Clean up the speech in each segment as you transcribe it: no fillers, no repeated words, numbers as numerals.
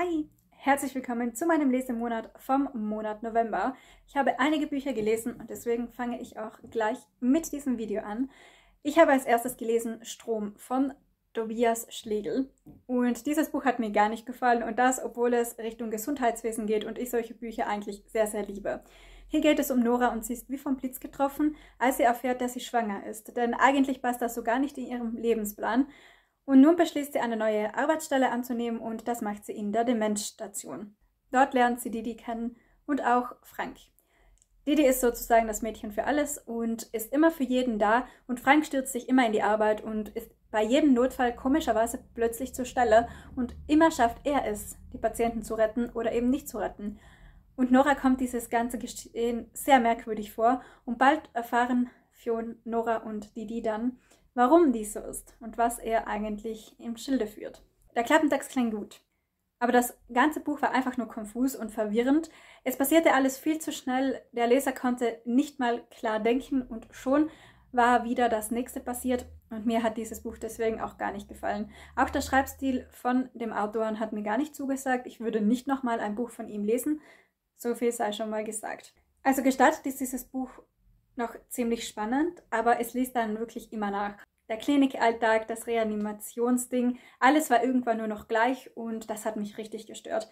Hi! Herzlich willkommen zu meinem Lesemonat vom Monat November. Ich habe einige Bücher gelesen und deswegen fange ich auch gleich mit diesem Video an. Ich habe als erstes gelesen Strom von Tobias Schlegel und dieses Buch hat mir gar nicht gefallen und das, obwohl es Richtung Gesundheitswesen geht und ich solche Bücher eigentlich sehr, sehr liebe. Hier geht es um Nora und sie ist wie vom Blitz getroffen, als sie erfährt, dass sie schwanger ist, denn eigentlich passt das so gar nicht in ihrem Lebensplan. Und nun beschließt sie, eine neue Arbeitsstelle anzunehmen und das macht sie in der Demenzstation. Dort lernt sie Didi kennen und auch Frank. Didi ist sozusagen das Mädchen für alles und ist immer für jeden da und Frank stürzt sich immer in die Arbeit und ist bei jedem Notfall komischerweise plötzlich zur Stelle und immer schafft er es, die Patienten zu retten oder eben nicht zu retten. Und Nora kommt dieses ganze Geschehen sehr merkwürdig vor und bald erfahren Fion, Nora und Didi dann, warum dies so ist und was er eigentlich im Schilde führt. Der Klappentext klingt gut, aber das ganze Buch war einfach nur konfus und verwirrend. Es passierte alles viel zu schnell, der Leser konnte nicht mal klar denken und schon war wieder das Nächste passiert und mir hat dieses Buch deswegen auch gar nicht gefallen. Auch der Schreibstil von dem Autoren hat mir gar nicht zugesagt, ich würde nicht nochmal ein Buch von ihm lesen, so viel sei schon mal gesagt. Also gestartet ist dieses Buch noch ziemlich spannend, aber es liest dann wirklich immer nach. Der Klinikalltag, das Reanimationsding, alles war irgendwann nur noch gleich und das hat mich richtig gestört.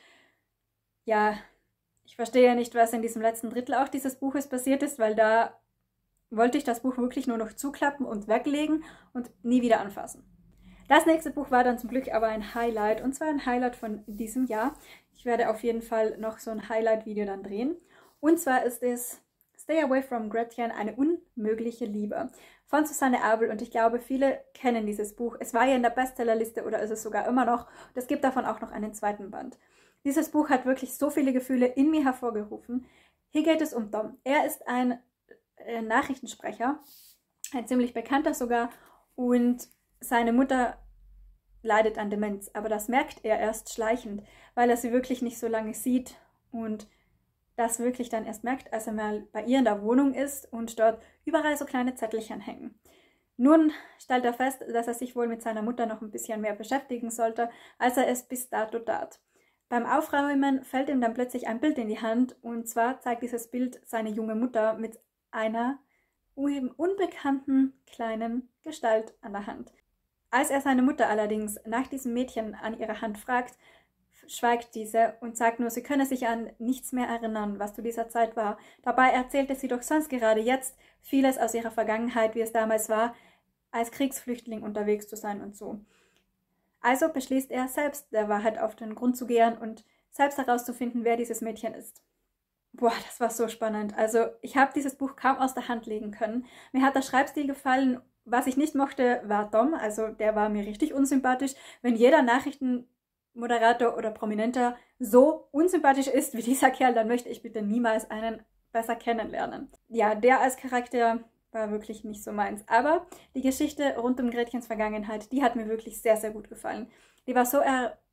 Ja, ich verstehe nicht, was in diesem letzten Drittel auch dieses Buches passiert ist, weil da wollte ich das Buch wirklich nur noch zuklappen und weglegen und nie wieder anfassen. Das nächste Buch war dann zum Glück aber ein Highlight und zwar ein Highlight von diesem Jahr. Ich werde auf jeden Fall noch so ein Highlight-Video dann drehen und zwar ist es Stay Away from Gretchen, eine unmögliche Liebe von Susanne Abel und ich glaube, viele kennen dieses Buch. Es war ja in der Bestsellerliste oder ist es sogar immer noch und es gibt davon auch noch einen zweiten Band. Dieses Buch hat wirklich so viele Gefühle in mir hervorgerufen. Hier geht es um Tom. Er ist ein Nachrichtensprecher, ein ziemlich bekannter sogar und seine Mutter leidet an Demenz, aber das merkt er erst schleichend, weil er sie wirklich nicht so lange sieht und das wirklich dann erst merkt, als er mal bei ihr in der Wohnung ist und dort überall so kleine Zettelchen hängen. Nun stellt er fest, dass er sich wohl mit seiner Mutter noch ein bisschen mehr beschäftigen sollte, als er es bis dato tat. Beim Aufräumen fällt ihm dann plötzlich ein Bild in die Hand und zwar zeigt dieses Bild seine junge Mutter mit einer unbekannten kleinen Gestalt an der Hand. Als er seine Mutter allerdings nach diesem Mädchen an ihrer Hand fragt, schweigt diese und sagt nur, sie könne sich an nichts mehr erinnern, was zu dieser Zeit war. Dabei erzählte sie doch sonst gerade jetzt vieles aus ihrer Vergangenheit, wie es damals war, als Kriegsflüchtling unterwegs zu sein und so. Also beschließt er, selbst der Wahrheit auf den Grund zu gehen und selbst herauszufinden, wer dieses Mädchen ist. Boah, das war so spannend. Also ich habe dieses Buch kaum aus der Hand legen können. Mir hat der Schreibstil gefallen. Was ich nicht mochte, war Tom. Also der war mir richtig unsympathisch. Wenn jeder Nachrichtenmoderator oder Prominenter so unsympathisch ist wie dieser Kerl, dann möchte ich bitte niemals einen besser kennenlernen. Ja, der als Charakter war wirklich nicht so meins. Aber die Geschichte rund um Gretchens Vergangenheit, die hat mir wirklich sehr, sehr gut gefallen. Die war so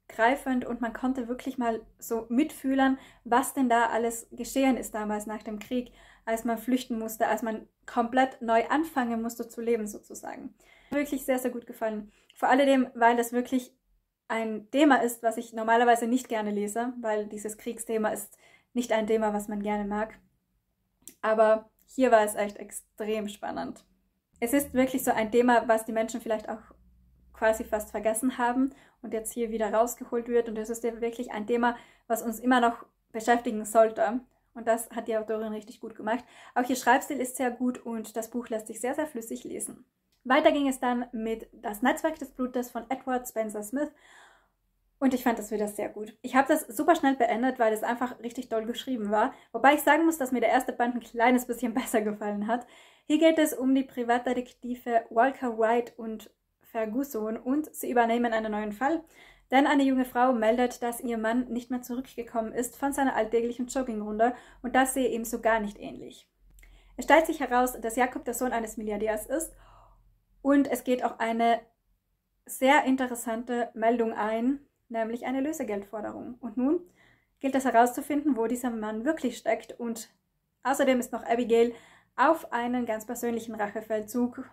ergreifend und man konnte wirklich mal so mitfühlen, was denn da alles geschehen ist damals nach dem Krieg, als man flüchten musste, als man komplett neu anfangen musste zu leben sozusagen. Wirklich sehr, sehr gut gefallen. Vor allem, weil das wirklich ein Thema ist, was ich normalerweise nicht gerne lese, weil dieses Kriegsthema ist nicht ein Thema, was man gerne mag. Aber hier war es echt extrem spannend. Es ist wirklich so ein Thema, was die Menschen vielleicht auch quasi fast vergessen haben und jetzt hier wieder rausgeholt wird. Und es ist ja wirklich ein Thema, was uns immer noch beschäftigen sollte. Und das hat die Autorin richtig gut gemacht. Auch ihr Schreibstil ist sehr gut und das Buch lässt sich sehr, sehr flüssig lesen. Weiter ging es dann mit Das Netzwerk des Blutes von Edward Spencer Smith und ich fand das wieder sehr gut. Ich habe das super schnell beendet, weil es einfach richtig toll geschrieben war, wobei ich sagen muss, dass mir der erste Band ein kleines bisschen besser gefallen hat. Hier geht es um die Privatdetektive Walker White und Ferguson und sie übernehmen einen neuen Fall, denn eine junge Frau meldet, dass ihr Mann nicht mehr zurückgekommen ist von seiner alltäglichen Joggingrunde und das sehe ihm so gar nicht ähnlich. Es stellt sich heraus, dass Jakob der Sohn eines Milliardärs ist. Und es geht auch eine sehr interessante Meldung ein, nämlich eine Lösegeldforderung. Und nun gilt es herauszufinden, wo dieser Mann wirklich steckt. Und außerdem ist noch Abigail auf einen ganz persönlichen Rachefeldzug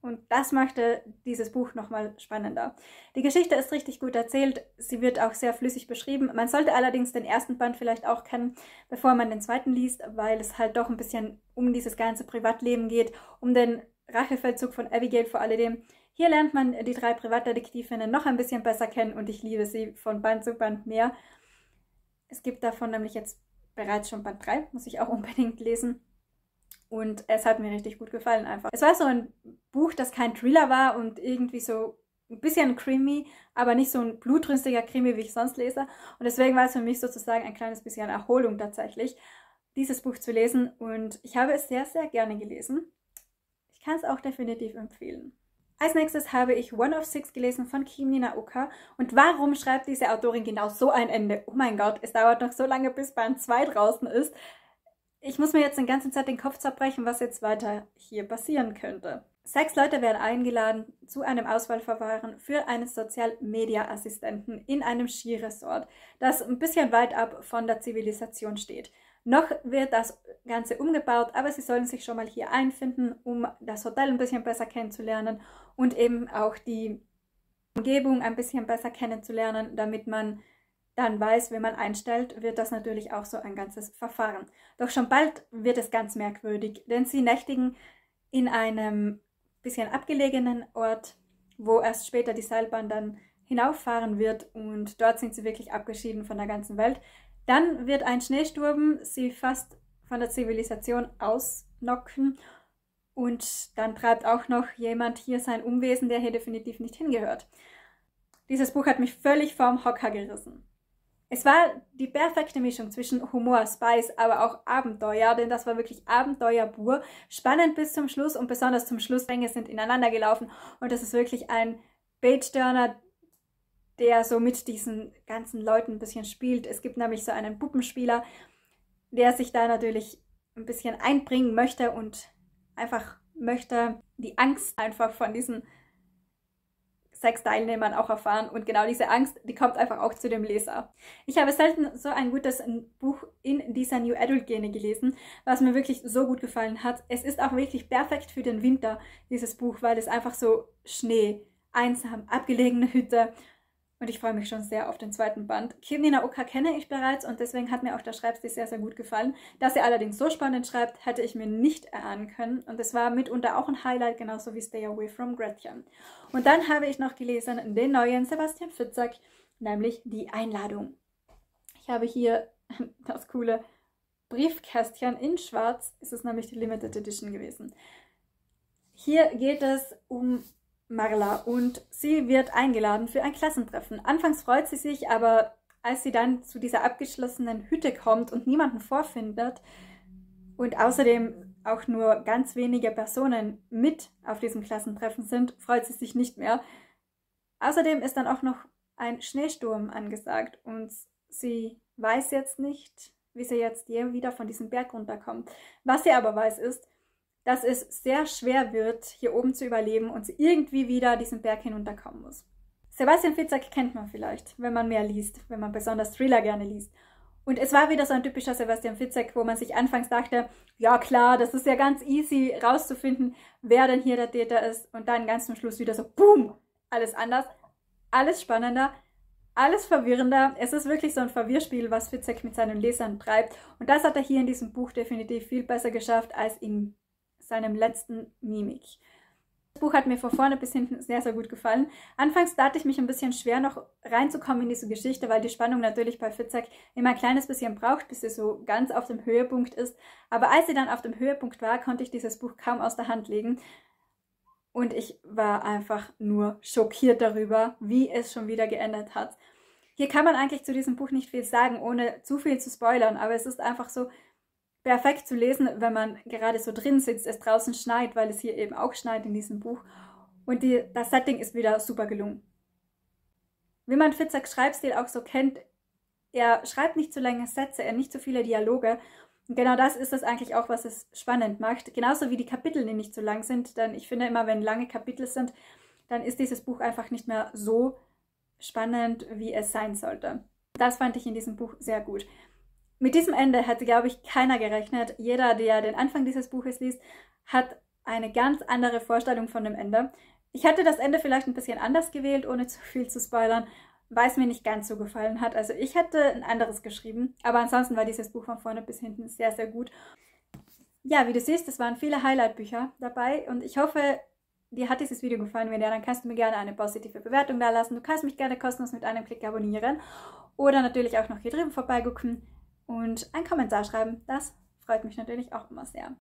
Und das machte dieses Buch nochmal spannender. Die Geschichte ist richtig gut erzählt, sie wird auch sehr flüssig beschrieben. Man sollte allerdings den ersten Band vielleicht auch kennen, bevor man den zweiten liest, weil es halt doch ein bisschen um dieses ganze Privatleben geht, um den Rachefeldzug von Abigail vor alledem. Hier lernt man die drei Privatdetektivinnen noch ein bisschen besser kennen und ich liebe sie von Band zu Band mehr. Es gibt davon nämlich jetzt bereits schon Band 3, muss ich auch unbedingt lesen. Und es hat mir richtig gut gefallen einfach. Es war so ein Buch, das kein Thriller war und irgendwie so ein bisschen Krimi, aber nicht so ein blutrünstiger Krimi, wie ich sonst lese. Und deswegen war es für mich sozusagen ein kleines bisschen Erholung tatsächlich, dieses Buch zu lesen. Und ich habe es sehr, sehr gerne gelesen. Ich kann es auch definitiv empfehlen. Als nächstes habe ich One of Six gelesen von Kim Nina Uka. Und warum schreibt diese Autorin genau so ein Ende? Oh mein Gott, es dauert noch so lange, bis Band 2 draußen ist. Ich muss mir jetzt die ganze Zeit den Kopf zerbrechen, was jetzt weiter hier passieren könnte. 6 Leute werden eingeladen zu einem Auswahlverfahren für einen Social-Media-Assistenten in einem Skiresort, das ein bisschen weit ab von der Zivilisation steht. Noch wird das Ganze umgebaut, aber sie sollen sich schon mal hier einfinden, um das Hotel ein bisschen besser kennenzulernen und eben auch die Umgebung ein bisschen besser kennenzulernen, damit man dann weiß, wenn man einstellt, wird das natürlich auch so ein ganzes Verfahren. Doch schon bald wird es ganz merkwürdig, denn sie nächtigen in einem bisschen abgelegenen Ort, wo erst später die Seilbahn dann hinauffahren wird und dort sind sie wirklich abgeschieden von der ganzen Welt. Dann wird ein Schneesturm sie fast von der Zivilisation ausnocken und dann treibt auch noch jemand hier sein Unwesen, der hier definitiv nicht hingehört. Dieses Buch hat mich völlig vom Hocker gerissen. Es war die perfekte Mischung zwischen Humor, Spice, aber auch Abenteuer, denn das war wirklich Abenteuer pur. Spannend bis zum Schluss und besonders zum Schluss, Dinge sind ineinander gelaufen und das ist wirklich ein Page-Turner, der so mit diesen ganzen Leuten ein bisschen spielt. Es gibt nämlich so einen Puppenspieler, der sich da natürlich ein bisschen einbringen möchte und einfach möchte die Angst einfach von diesen 6 Teilnehmern auch erfahren und genau diese Angst, die kommt einfach auch zu dem Leser. Ich habe selten so ein gutes Buch in dieser New Adult Gene gelesen, was mir wirklich so gut gefallen hat. Es ist auch wirklich perfekt für den Winter, dieses Buch, weil es einfach so Schnee, einsam, abgelegene Hütte und ich freue mich schon sehr auf den zweiten Band. Kim Nina Uka kenne ich bereits und deswegen hat mir auch der Schreibstil sehr, sehr gut gefallen. Dass er allerdings so spannend schreibt, hätte ich mir nicht erahnen können und es war mitunter auch ein Highlight, genauso wie Stay Away from Gretchen. Und dann habe ich noch gelesen den neuen Sebastian Fitzek, nämlich Die Einladung. Ich habe hier das coole Briefkästchen in Schwarz, es ist nämlich die Limited Edition gewesen. Hier geht es um Marla und sie wird eingeladen für ein Klassentreffen. Anfangs freut sie sich, aber als sie dann zu dieser abgeschlossenen Hütte kommt und niemanden vorfindet und außerdem auch nur ganz wenige Personen mit auf diesem Klassentreffen sind, freut sie sich nicht mehr. Außerdem ist dann auch noch ein Schneesturm angesagt und sie weiß jetzt nicht, wie sie jetzt je wieder von diesem Berg runterkommt. Was sie aber weiß ist, dass es sehr schwer wird, hier oben zu überleben und sie irgendwie wieder diesen Berg hinunterkommen muss. Sebastian Fitzek kennt man vielleicht, wenn man mehr liest, wenn man besonders Thriller gerne liest. Und es war wieder so ein typischer Sebastian Fitzek, wo man sich anfangs dachte, ja klar, das ist ja ganz easy rauszufinden, wer denn hier der Täter ist. Und dann ganz zum Schluss wieder so, boom, alles anders, alles spannender, alles verwirrender. Es ist wirklich so ein Verwirrspiel, was Fitzek mit seinen Lesern treibt. Und das hat er hier in diesem Buch definitiv viel besser geschafft als in seinem letzten Mimik. Das Buch hat mir von vorne bis hinten sehr, sehr gut gefallen. Anfangs tat ich mich ein bisschen schwer, noch reinzukommen in diese Geschichte, weil die Spannung natürlich bei Fitzek immer ein kleines bisschen braucht, bis sie so ganz auf dem Höhepunkt ist. Aber als sie dann auf dem Höhepunkt war, konnte ich dieses Buch kaum aus der Hand legen. Und ich war einfach nur schockiert darüber, wie es schon wieder geändert hat. Hier kann man eigentlich zu diesem Buch nicht viel sagen, ohne zu viel zu spoilern, aber es ist einfach so perfekt zu lesen, wenn man gerade so drin sitzt, es draußen schneit, weil es hier eben auch schneit in diesem Buch. Und das Setting ist wieder super gelungen. Wie man Fitzeks Schreibstil auch so kennt, er schreibt nicht so lange Sätze, er nicht so viele Dialoge. Und genau das ist das eigentlich auch, was es spannend macht. Genauso wie die Kapitel, die nicht so lang sind. Denn ich finde immer, wenn lange Kapitel sind, dann ist dieses Buch einfach nicht mehr so spannend, wie es sein sollte. Das fand ich in diesem Buch sehr gut. Mit diesem Ende hätte, glaube ich, keiner gerechnet. Jeder, der den Anfang dieses Buches liest, hat eine ganz andere Vorstellung von dem Ende. Ich hätte das Ende vielleicht ein bisschen anders gewählt, ohne zu viel zu spoilern, weil es mir nicht ganz so gefallen hat. Also ich hätte ein anderes geschrieben, aber ansonsten war dieses Buch von vorne bis hinten sehr, sehr gut. Ja, wie du siehst, es waren viele Highlight-Bücher dabei und ich hoffe, dir hat dieses Video gefallen. Wenn ja, dann kannst du mir gerne eine positive Bewertung da lassen. Du kannst mich gerne kostenlos mit einem Klick abonnieren oder natürlich auch noch hier drüben vorbeigucken und einen Kommentar schreiben. Das freut mich natürlich auch immer sehr.